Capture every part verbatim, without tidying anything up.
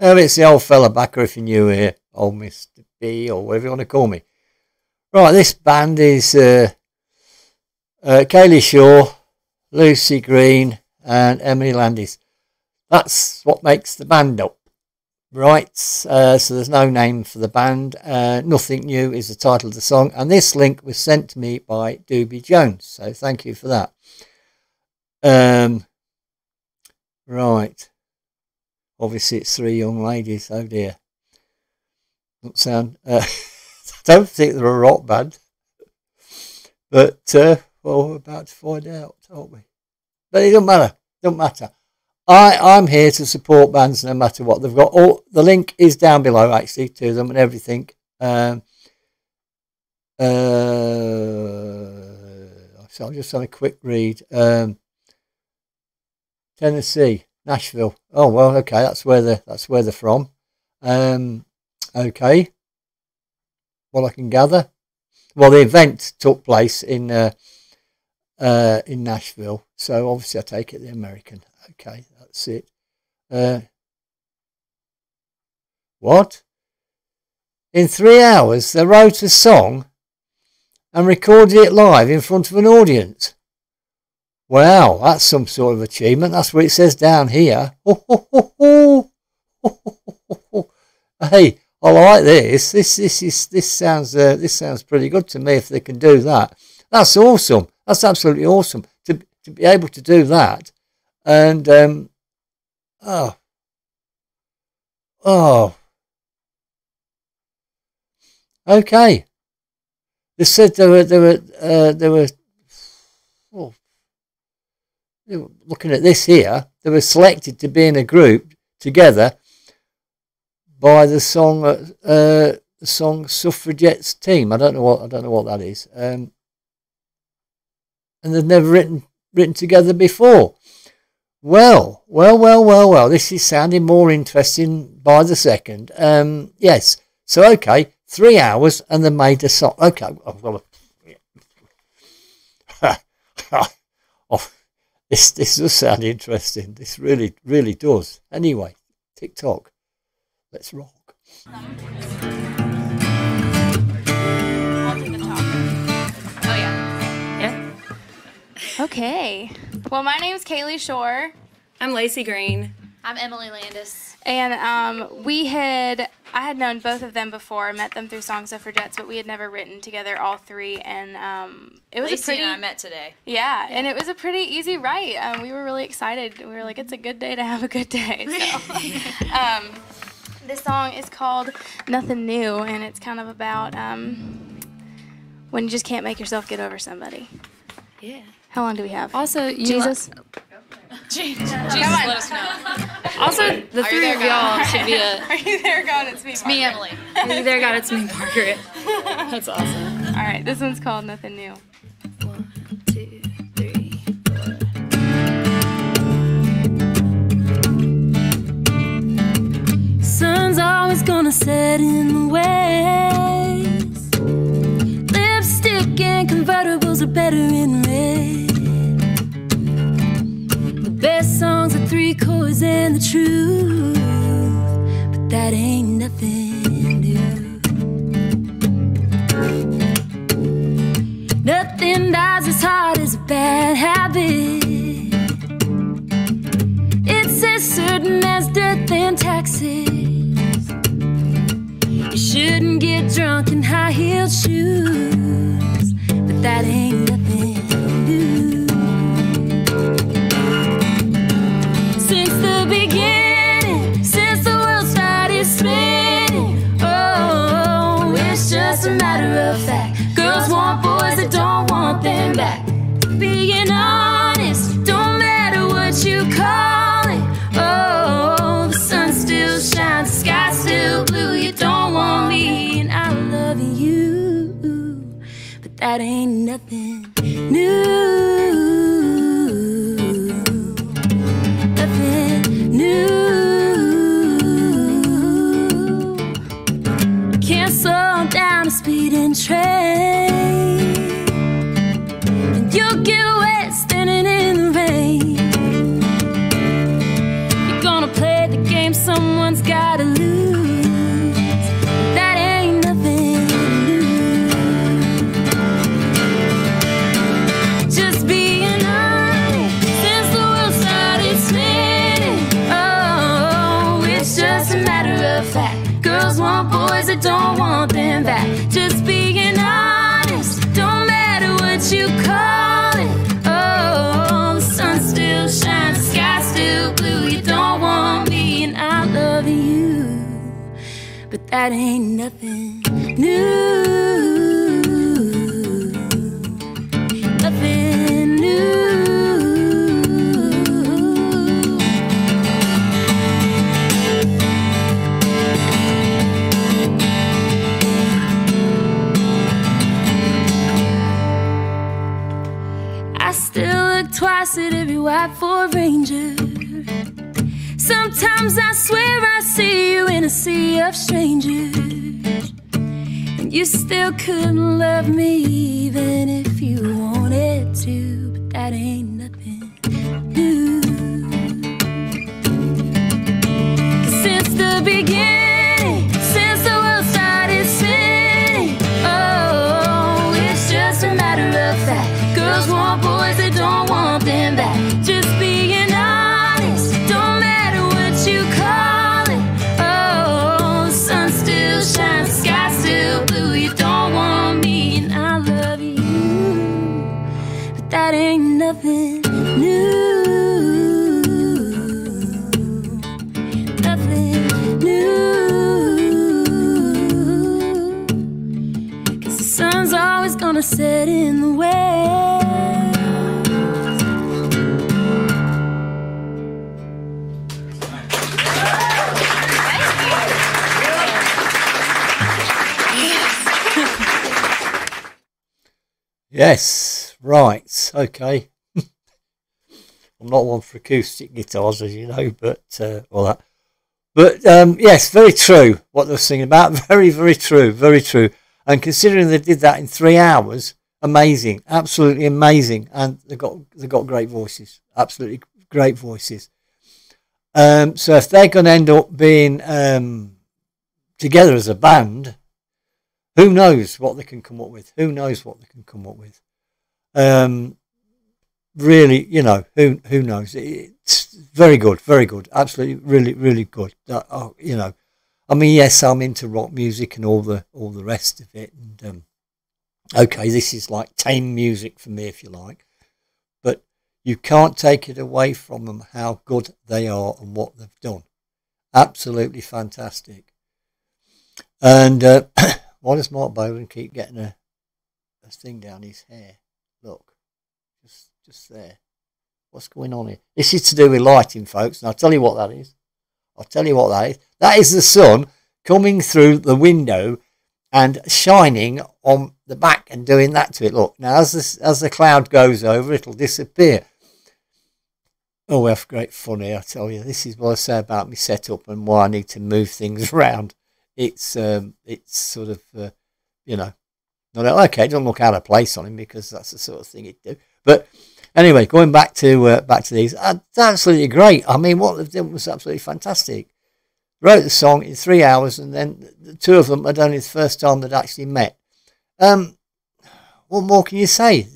Um, it's the old fella backer, if you're new here, Old Mister B, or whatever you want to call me. Right, this band is uh, uh, Kalie Shorr, Lucy Green, and Emily Landis. That's what makes the band up, right? Uh, so there's no name for the band. Uh, Nothing New is the title of the song, and this link was sent to me by Doobie Jones, so thank you for that. Um, right. Obviously, it's three young ladies. Oh dear. Don't sound. Uh, I don't think they're a rock band, but uh, well, we're about to find out, aren't we? But it doesn't matter. Don't matter. I I'm here to support bands no matter what they've got. All the link is down below actually to them and everything. Um. Uh. So I'll just have a quick read. Um. Tennessee. Nashville. Oh well, okay, that's where the that's where they're from. Um, okay, well I can gather. Well, the event took place in uh, uh, in Nashville, so obviously I take it the American. Okay, that's it. Uh, what? In three hours, they wrote a song and recorded it live in front of an audience. Wow, that's some sort of achievement. That's what it says down here. Oh, oh, oh, oh. Oh, oh, oh, oh. Hey, I like this. This, this is, this sounds, uh, this sounds pretty good to me. If they can do that, that's awesome. That's absolutely awesome to to be able to do that. And um, oh, oh, okay. They said there were there were uh, there were. Oh. Looking at this here, they were selected to be in a group together by the song, uh, Song Suffragettes team. I don't know what I don't know what that is. Um, and they've never written written together before. Well, well, well, well, well. This is sounding more interesting by the second. Um, yes. So okay, three hours, and they made a song. Okay, I've got a. Off. This, this does sound interesting. This really, really does. Anyway, TikTok. Let's rock. Oh, yeah. Yeah? Okay. Well, my name's Kalie Shorr. I'm Lacey Green. I'm Emily Landis. And um, we had, I had known both of them before. I met them through Song Suffragettes, but we had never written together, all three. And um, it was Lacey a pretty... and I met today. Yeah, yeah, and it was a pretty easy write. Um, we were really excited. We were like, it's a good day to have a good day. So, um, this song is called Nothing New, and it's kind of about um, when you just can't make yourself get over somebody. Yeah. How long do we have? Also, Jesus... Jesus, let us know. Also, the Are three of y'all should be a... Are you there, God? It's me, Margaret. It's me, Emily. Are you there, God? It's me, Margaret. That's awesome. All right, this one's called Nothing New. One, two, three, four. Sun's always gonna set in the west. Lipstick and convertibles are better in red. Best songs are three chords and the truth, but that ain't nothing new. Nothing dies as hard as a bad habit. It's as certain as death and taxes. You shouldn't get drunk in high-heeled shoes, but that ain't nothing new. Matter of fact, girls want boys that don't want them back. Being honest, don't matter what you call it. Oh, the sun still shines, the sky's still blue. You don't want me, and I love you, but that ain't nothing new. Nothing new. Speeding train, and you'll get wet standing in the rain. You're gonna play the game someone's got fact. Girls want boys that don't want them back. Just being honest, don't matter what you call it. Oh, the sun still shines, the sky still blue. You don't want me and I love you, but that ain't nothing new. Nothing new. Twice at every white Ford Ranger. Sometimes I swear I see you in a sea of strangers, and you still couldn't love me even if you wanted to. But that ain't nothing new. 'Cause since the beginning, since the world started spinning, oh, it's just a matter of fact. Girls want boys that don't want. That just being honest, don't matter what you call it. Oh, the sun still shines, the sky still blue. You don't want me and I love you, but that ain't nothing new. Nothing new. 'Cause the sun's always gonna set in the way. Yes, right, okay. I'm not one for acoustic guitars, as you know, but uh, all that. But um, yes, very true what they're singing about. Very, very true, very true. And considering they did that in three hours, amazing, absolutely amazing. And they got they got great voices, absolutely great voices. Um, so if they're going to end up being um, together as a band. Who knows what they can come up with? Who knows what they can come up with? Um, really, you know, who who knows? It's very good, very good, absolutely, really, really good. Uh, oh, you know, I mean, yes, I'm into rock music and all the all the rest of it. And um, okay, this is like tame music for me, if you like. But you can't take it away from them how good they are and what they've done. Absolutely fantastic. And. Uh, Why does Mark Bolan keep getting a, a thing down his hair? Look, just just there. What's going on here? This is to do with lighting, folks, and I'll tell you what that is. I'll tell you what that is. That is the sun coming through the window and shining on the back and doing that to it. Look, now as, this, as the cloud goes over, it'll disappear. Oh, we have great fun here, I tell you. This is what I say about my setup and why I need to move things around. It's um, it's sort of, uh, you know, not okay. It doesn't look out of place on him because that's the sort of thing he'd do. But anyway, going back to uh, back to these, uh, absolutely great. I mean, what they've done was absolutely fantastic. Wrote the song in three hours, and then the two of them had only the first time they'd actually met. Um, what more can you say?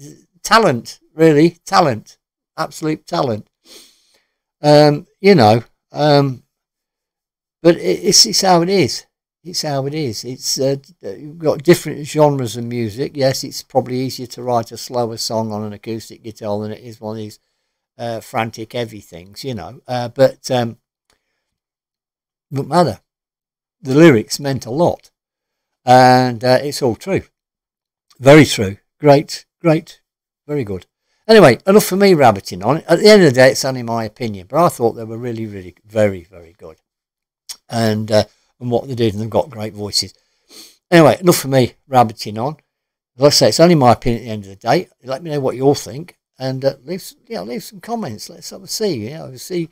Talent, really, talent, absolute talent. Um, you know, um, but it's it's how it is. It's how it is. It's uh, you've got different genres of music. Yes, it's probably easier to write a slower song on an acoustic guitar than it is one of these uh, frantic heavy things, you know. Uh, but um, it doesn't matter. The lyrics meant a lot, and uh, it's all true. Very true. Great, great, very good. Anyway, enough for me rabbiting on it. At the end of the day, it's only my opinion, but I thought they were really, really, very, very good, and. Uh, And what they did, and they've got great voices. Anyway, enough for me rabbiting on. As I say, it's only my opinion at the end of the day. Let me know what you all think, and uh, leave, you know, leave some comments. Let's have a see, you know, see,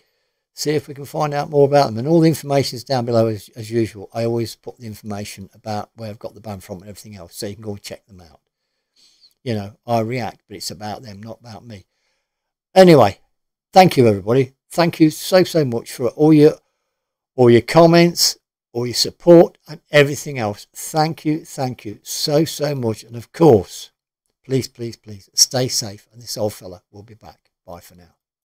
see if we can find out more about them. And all the information is down below as, as usual. I always put the information about where I've got the band from and everything else, so you can go and check them out. You know, I react, but it's about them, not about me. Anyway, thank you everybody. Thank you so so much for all your all your comments. All your support and everything else. Thank you, thank you so, so much. And of course, please, please, please stay safe. And this old fella will be back. Bye for now.